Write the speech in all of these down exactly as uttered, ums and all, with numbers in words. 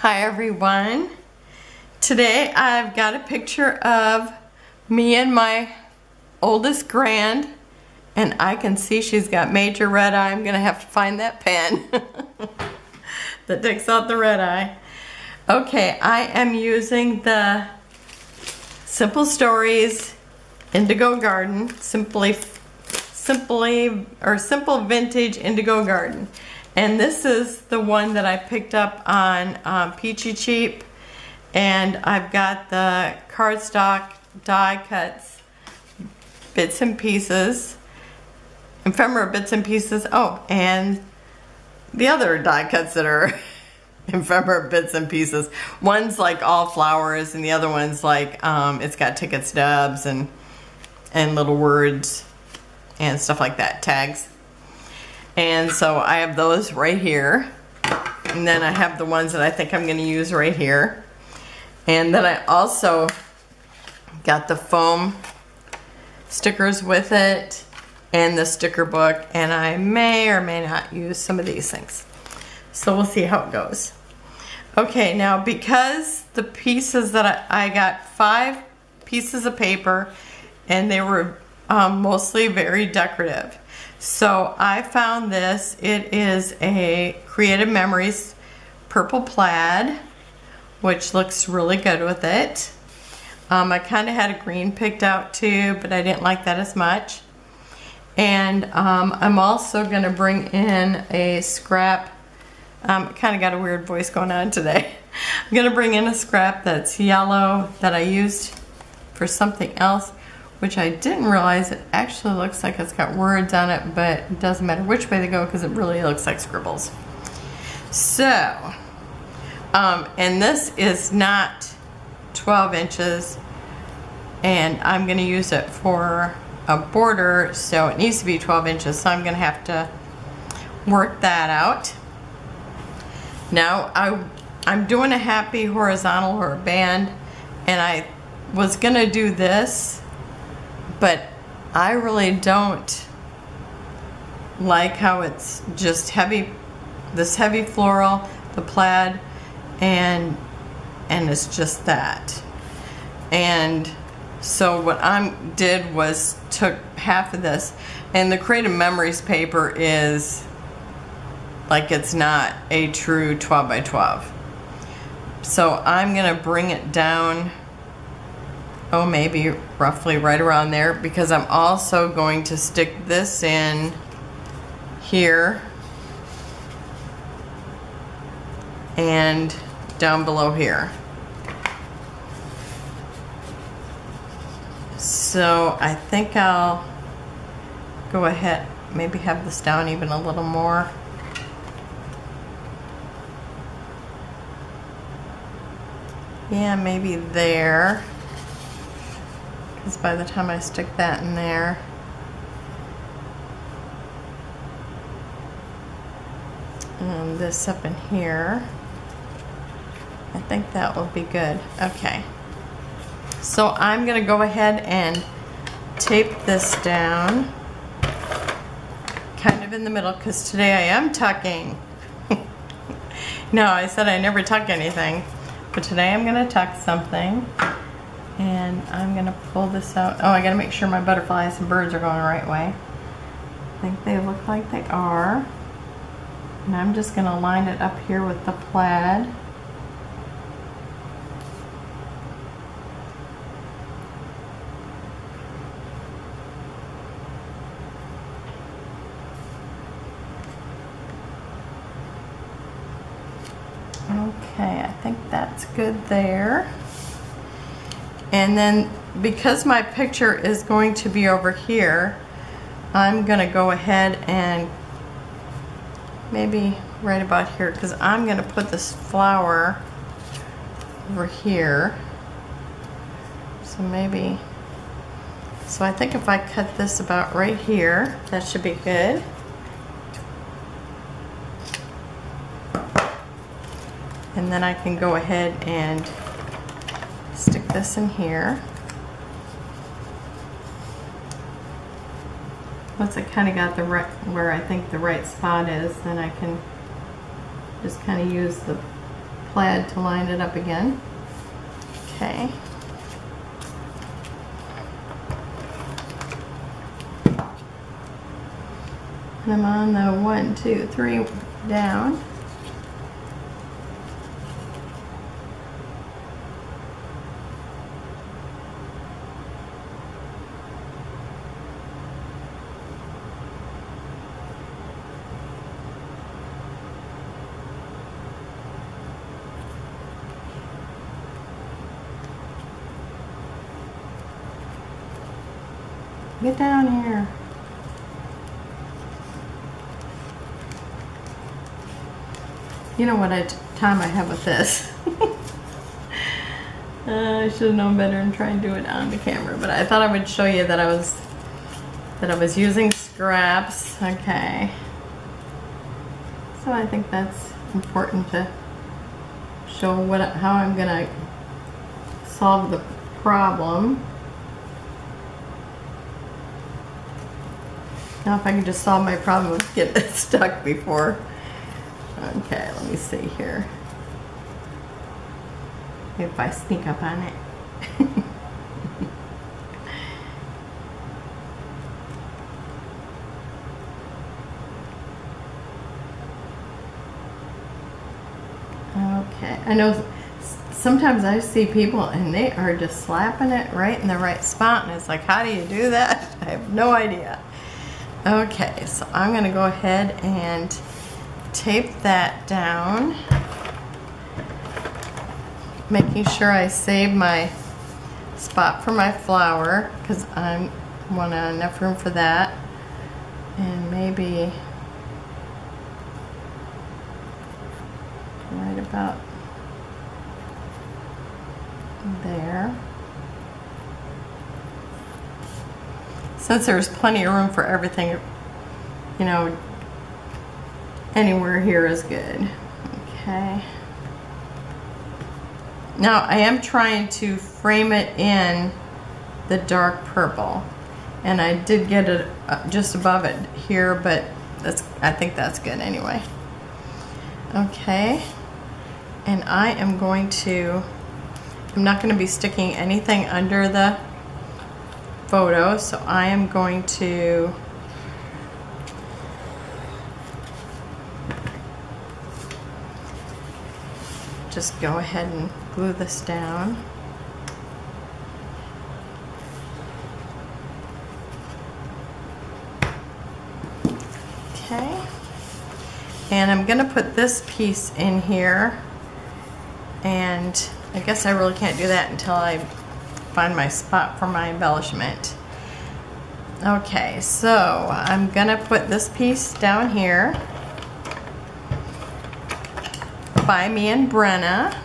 Hi everyone. Today I've got a picture of me and my oldest grand, and I can see she's got major red eye. I'm gonna have to find that pen that takes out the red eye. Okay, I am using the Simple Stories Indigo Garden, simply simply or Simple Vintage Indigo Garden. And this is the one that I picked up on um, Peachy Cheap, and I've got the cardstock die cuts, bits and pieces, ephemera bits and pieces, oh, and the other die cuts that are ephemera bits and pieces. One's like all flowers and the other one's like, um, it's got ticket stubs and, and little words and stuff like that, tags. And so I have those right here, and then I have the ones that I think I'm going to use right here. And then I also got the foam stickers with it and the sticker book, and I may or may not use some of these things. So we'll see how it goes. Okay, now because the pieces that I, I got five pieces of paper, and they were um, mostly very decorative. So I found this. It is a Creative Memories purple plaid, which looks really good with it. Um, I kind of had a green picked out too, but I didn't like that as much. And um, I'm also going to bring in a scrap. Um, kind of got a weird voice going on today. I'm going to bring in a scrap that's yellow that I used for something else, which I didn't realize it actually looks like it's got words on it, but it doesn't matter which way they go because it really looks like scribbles. So, um, and this is not twelve inches, and I'm gonna use it for a border, so it needs to be twelve inches, so I'm gonna have to work that out. Now, I, I'm doing a happy horizontal or a band, and I was gonna do this, but I really don't like how it's just heavy, this heavy floral, the plaid, and and it's just that. And so what I did was took half of this, and the Creative Memories paper is like it's not a true twelve by twelve. So I'm gonna bring it down, oh, maybe roughly right around there, because I'm also going to stick this in here and down below here. So I think I'll go ahead, maybe have this down even a little more. Yeah, maybe there. Because by the time I stick that in there, and this up in here, I think that will be good. Okay. So I'm going to go ahead and tape this down kind of in the middle, because today I am tucking. No, I said I never tuck anything, but today I'm going to tuck something. And I'm gonna pull this out. Oh, I gotta make sure my butterflies and birds are going the right way. I think they look like they are. And I'm just gonna line it up here with the plaid. Okay, I think that's good there. And then because my picture is going to be over here, I'm going to go ahead and maybe right about here, because I'm going to put this flower over here. So maybe, so I think if I cut this about right here, that should be good. And then I can go ahead and stick this in here. Once I kind of got the right, where I think the right spot is, then I can just kind of use the plaid to line it up again. Okay. And I'm on the one, two, three down. Get down here. You know what I t time I have with this. uh, I should have known better and try and do it on the camera, but I thought I would show you that I was that I was using scraps. Okay. So I think that's important to show what how I'm gonna solve the problem. Now if I can just solve my problem of getting it stuck before. Okay, let me see here. If I sneak up on it. Okay, I know sometimes I see people and they are just slapping it right in the right spot, and it's like, how do you do that? I have no idea. Okay, so I'm going to go ahead and tape that down, making sure I save my spot for my flower because I want enough room for that, and maybe right about there. Since there's plenty of room for everything, you know, anywhere here is good. Okay. Now I am trying to frame it in the dark purple, and I did get it just above it here, but that's, I think that's good anyway. Okay. And I am going to, I'm not going to be sticking anything under the photo, so I am going to just go ahead and glue this down. Okay. And I'm gonna put this piece in here, and I guess I really can't do that until I find my spot for my embellishment. Okay, so I'm gonna put this piece down here by me and Brenna.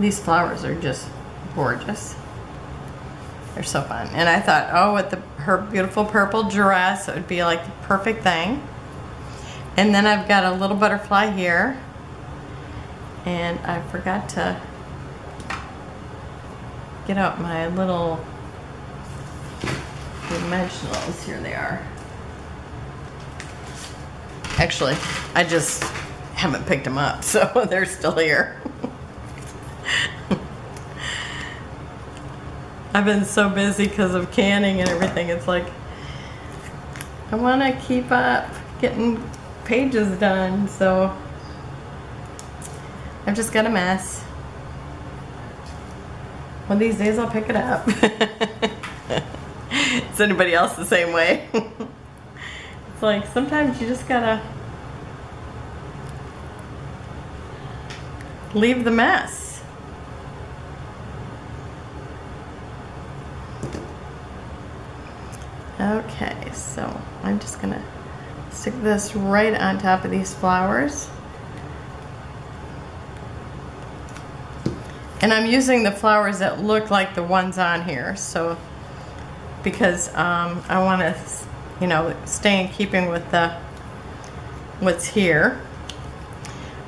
These flowers are just gorgeous. They're so fun. And I thought, oh, with the, her beautiful purple dress, it would be like the perfect thing. And then I've got a little butterfly here. And I forgot to get out my little dimensionals. Here they are. Actually, I just haven't picked them up, so they're still here. I've been so busy because of canning and everything. It's like, I want to keep up getting pages done, so I've just got a mess. One of these days I'll pick it up. Is anybody else the same way? It's like sometimes you just gotta leave the mess. Okay, so I'm just gonna stick this right on top of these flowers. And I'm using the flowers that look like the ones on here, so because um, I want to, you know, stay in keeping with the what's here.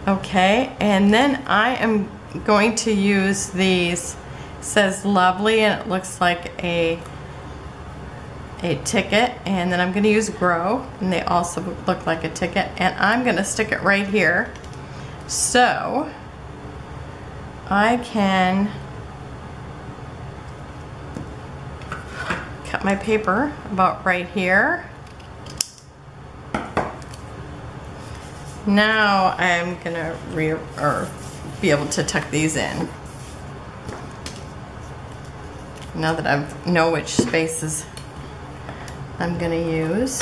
Okay, and then I am going to use these. It says lovely, and it looks like a a ticket, and then I'm going to use Grow, and they also look like a ticket, and I'm going to stick it right here so I can cut my paper about right here. Now I'm gonna re or be able to tuck these in. Now that I know which spaces I'm gonna use.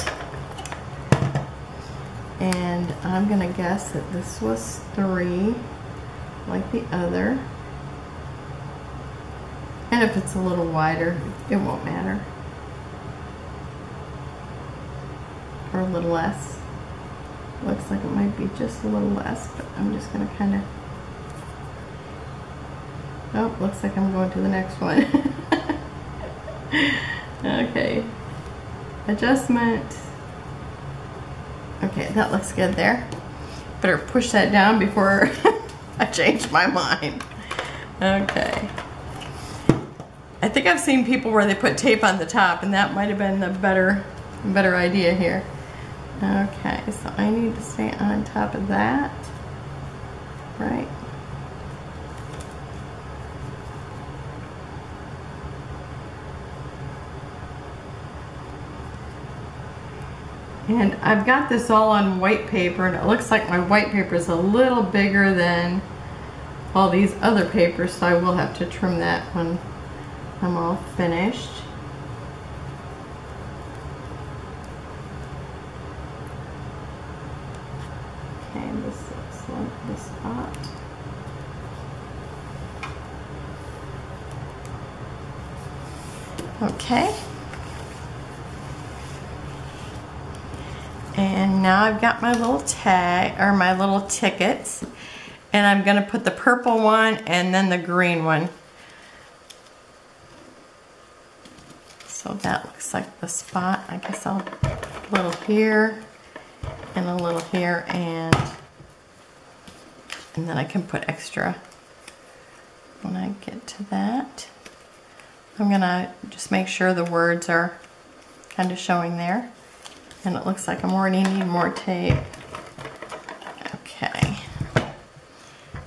And I'm gonna guess that this was three, like the other. And if it's a little wider, it won't matter. Or a little less. Looks like it might be just a little less, but I'm just gonna kind of, oh, looks like I'm going to the next one. Okay, adjustment. Okay, that looks good there. Better push that down before I change my mind. Okay, I think I've seen people where they put tape on the top, and that might have been the better better idea here. Okay, so I need to stay on top of that, right? And I've got this all on white paper, and it looks like my white paper is a little bigger than all these other papers, so I will have to trim that when I'm all finished. Okay, and now I've got my little tag, or my little tickets, and I'm going to put the purple one and then the green one. So that looks like the spot. I guess I'll put a little here and a little here, and, and then I can put extra when I get to that. I'm gonna just make sure the words are kind of showing there. And it looks like I'm already need more tape. Okay.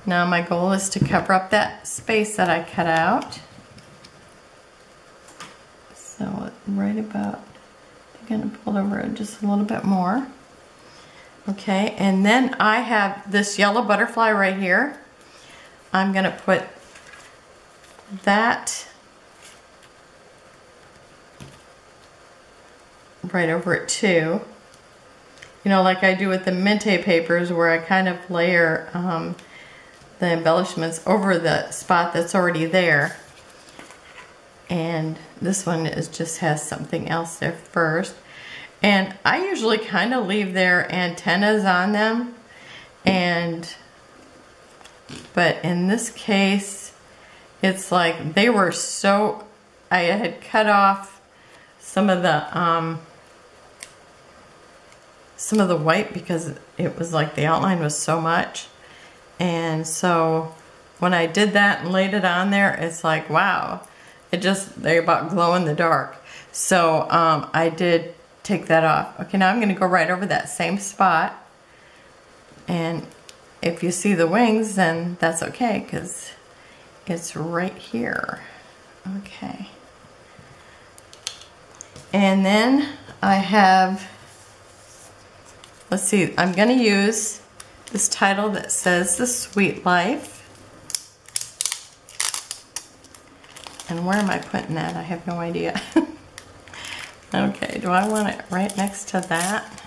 Now my goal is to cover up that space that I cut out. So right about, I'm gonna pull it over just a little bit more. Okay, and then I have this yellow butterfly right here. I'm gonna put that right over it too, you know, like I do with the Mintay papers, where I kind of layer um, the embellishments over the spot that's already there. And this one is just has something else there first, and I usually kind of leave their antennas on them, and but in this case it's like they were so, I had cut off some of the um, some of the white because it was like the outline was so much, and so when I did that and laid it on there, it's like, wow, it just, they're about glow in the dark. So um, I did take that off. Okay, now I'm gonna go right over that same spot, and if you see the wings, then that's okay because it's right here. Okay. And then I have, let's see, I'm going to use this title that says The Sweet Life. And where am I putting that? I have no idea. Okay, do I want it right next to that?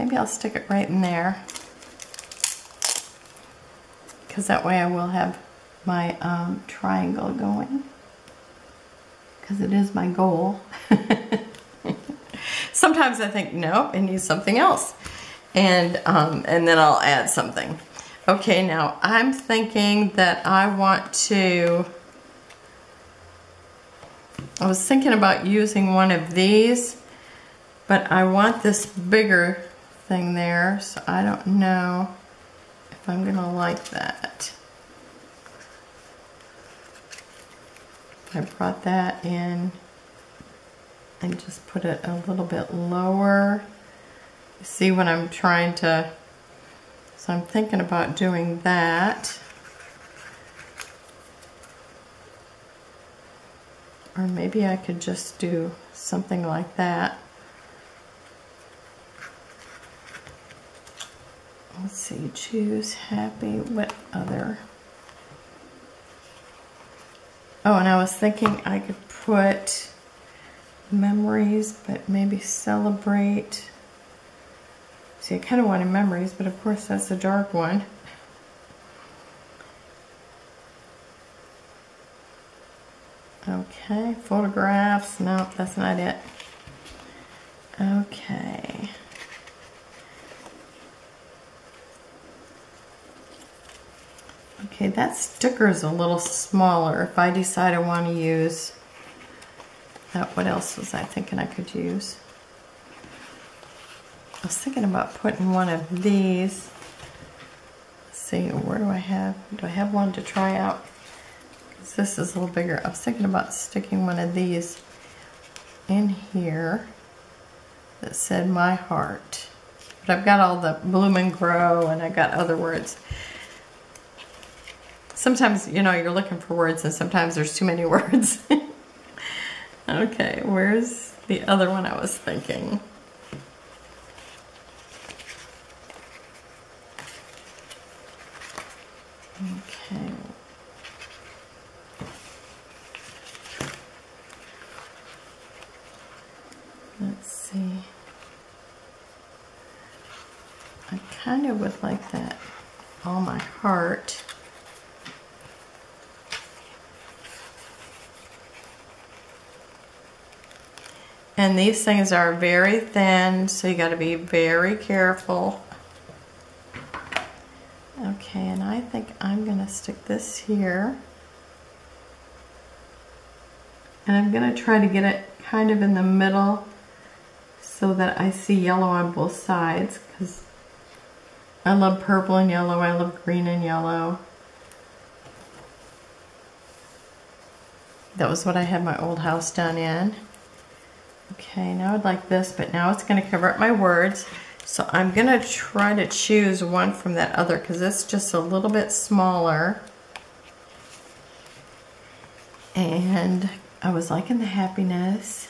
Maybe I'll stick it right in there. Because that way I will have my um, triangle going. Because it is my goal. Sometimes I think, nope, it needs something else, and um, and then I'll add something. Okay, now I'm thinking that I want to, I was thinking about using one of these, but I want this bigger thing there, so I don't know if I'm gonna like that. I brought that in and just put it a little bit lower. You see what I'm trying to, so I'm thinking about doing that. Or maybe I could just do something like that. Let's see, choose happy, what other? Oh, and I was thinking I could put memories, but maybe celebrate. See, I kind of wanted memories, but of course that's a dark one. Okay, photographs, no, that's not it. Okay. Okay, that sticker is a little smaller. If I decide I want to use that, what else was I thinking I could use? I was thinking about putting one of these. Let's see, where do I have, do I have one to try out? Because this is a little bigger. I was thinking about sticking one of these in here that said my heart. But I've got all the bloom and grow and I've got other words. Sometimes, you know, you're looking for words and sometimes there's too many words. Okay, where's the other one I was thinking? Okay. Let's see. I kind of would like that. All my heart. And these things are very thin, so you got to be very careful. Okay, and I think I'm going to stick this here. And I'm going to try to get it kind of in the middle so that I see yellow on both sides, because I love purple and yellow, I love green and yellow. That was what I had my old house done in. Okay, now I'd like this, but now it's going to cover up my words. So I'm going to try to choose one from that other because it's just a little bit smaller. And I was liking the happiness.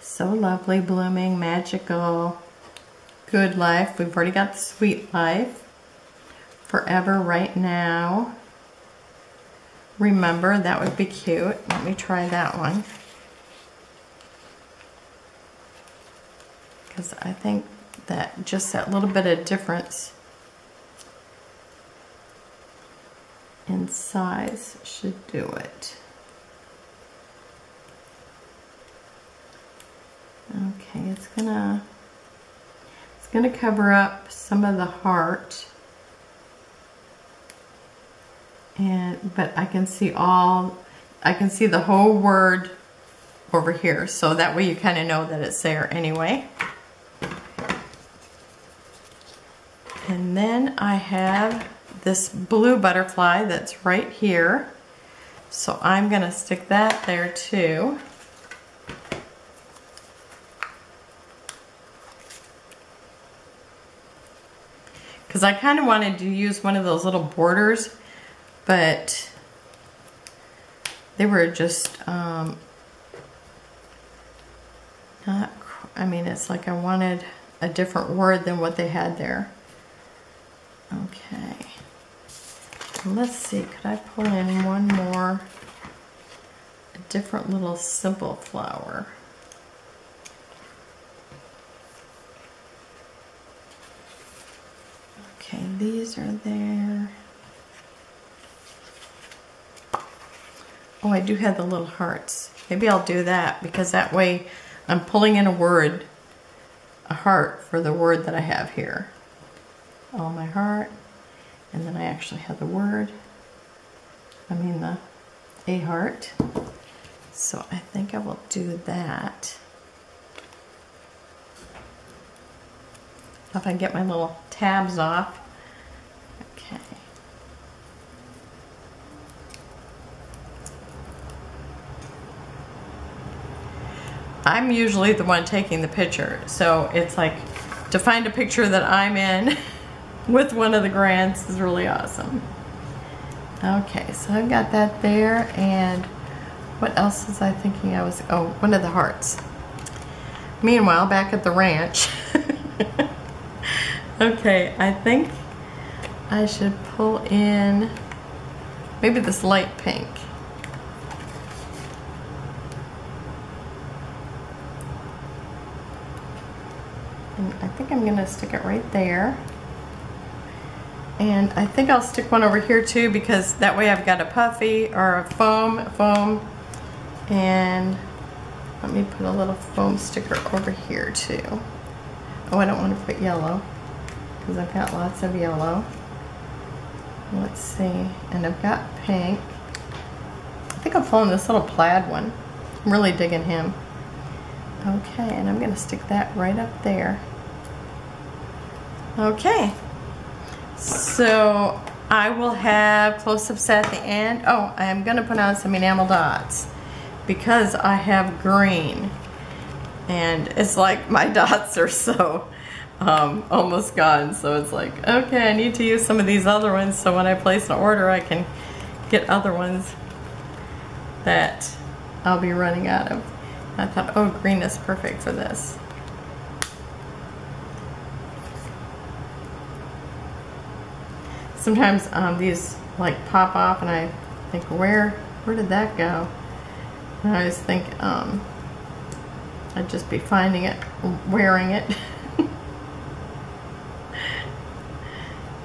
So lovely, blooming, magical, good life. We've already got the sweet life. Forever, right now. Remember, that would be cute. Let me try that one. Because I think that just that little bit of difference in size should do it. Okay, it's gonna it's gonna cover up some of the heart, and but I can see all I can see the whole word over here, so that way you kind of know that it's there anyway. And then I have this blue butterfly that's right here. So I'm going to stick that there too. Because I kind of wanted to use one of those little borders, but they were just um, not, I mean, it's like I wanted a different word than what they had there. Okay, let's see, could I pull in one more, a different little simple flower? Okay, these are there. Oh, I do have the little hearts. Maybe I'll do that because that way I'm pulling in a word, a heart for the word that I have here. All my heart, and then I actually have the word, I mean the a heart, so I think I will do that. If I get my little tabs off. Okay. I'm usually the one taking the picture, so it's like to find a picture that I'm in with one of the grants is really awesome. Okay, so I've got that there, and what else was I thinking I was, oh, one of the hearts. Meanwhile, back at the ranch. Okay, I think I should pull in maybe this light pink. And I think I'm gonna stick it right there. And I think I'll stick one over here too, because that way I've got a puffy or a foam, a foam. And let me put a little foam sticker over here too. Oh, I don't want to put yellow because I've got lots of yellow. Let's see, and I've got pink. I think I'm pulling this little plaid one. I'm really digging him. Okay, and I'm gonna stick that right up there. Okay. So I will have close-ups at the end. Oh, I am going to put on some enamel dots because I have green. And it's like my dots are so um, almost gone. So it's like, okay, I need to use some of these other ones so when I place an order I can get other ones that I'll be running out of. And I thought, oh, green is perfect for this. Sometimes um, these like pop off and I think, where where did that go? And I always think um, I'd just be finding it, wearing it. Am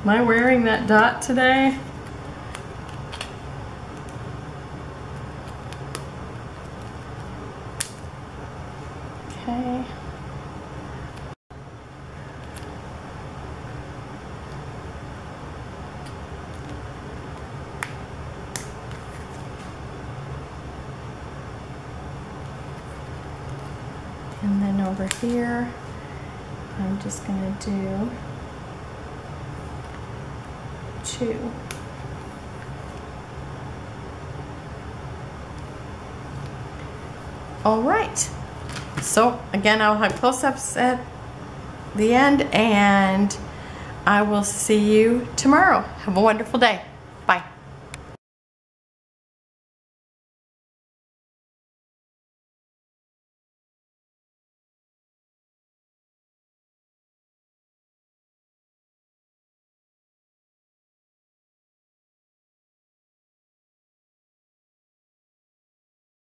I wearing that dot today? Okay. And then over here, I'm just going to do two. All right. So again, I'll have close-ups at the end, and I will see you tomorrow. Have a wonderful day.